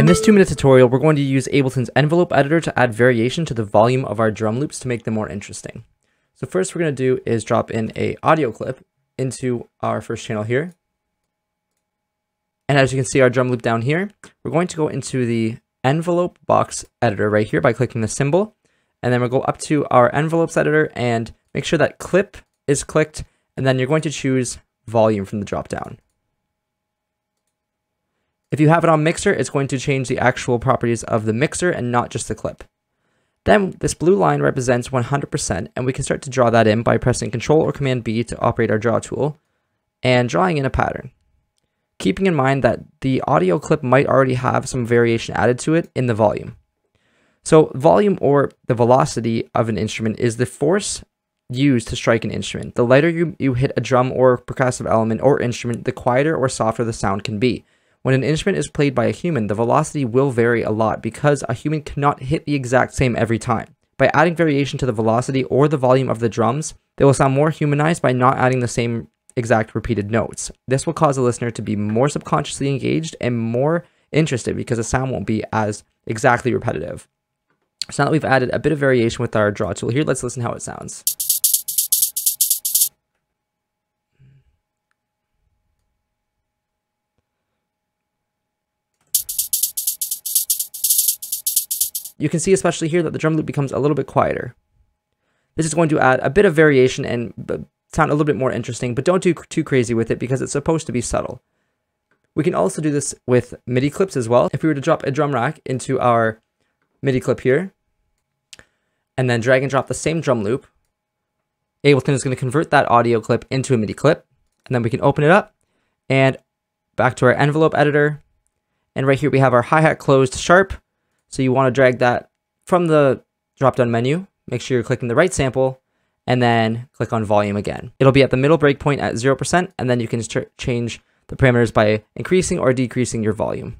In this 2-minute tutorial, we're going to use Ableton's envelope editor to add variation to the volume of our drum loops to make them more interesting. So first we're going to do is drop in an audio clip into our first channel here. And as you can see our drum loop down here, we're going to go into the envelope box editor right here by clicking the symbol. And then we'll go up to our envelopes editor and make sure that clip is clicked. And then you're going to choose volume from the drop down. If you have it on mixer, it's going to change the actual properties of the mixer and not just the clip. Then this blue line represents 100%, and we can start to draw that in by pressing Ctrl or Command B to operate our draw tool and drawing in a pattern. Keeping in mind that the audio clip might already have some variation added to it in the volume. So volume, or the velocity of an instrument, is the force used to strike an instrument. The lighter you hit a drum or percussive element or instrument, the quieter or softer the sound can be. When an instrument is played by a human, the velocity will vary a lot because a human cannot hit the exact same every time. By adding variation to the velocity or the volume of the drums, they will sound more humanized by not adding the same exact repeated notes. This will cause the listener to be more subconsciously engaged and more interested because the sound won't be as exactly repetitive. So now that we've added a bit of variation with our draw tool here, let's listen how it sounds. You can see especially here that the drum loop becomes a little bit quieter. This is going to add a bit of variation and sound a little bit more interesting, but don't do too crazy with it because it's supposed to be subtle. We can also do this with MIDI clips as well. If we were to drop a drum rack into our MIDI clip here, and then drag and drop the same drum loop, Ableton is going to convert that audio clip into a MIDI clip, and then we can open it up, and back to our envelope editor, and right here we have our hi-hat closed sharp. So you want to drag that from the drop-down menu, make sure you're clicking the right sample, and then click on volume again. It'll be at the middle breakpoint at 0%, and then you can change the parameters by increasing or decreasing your volume.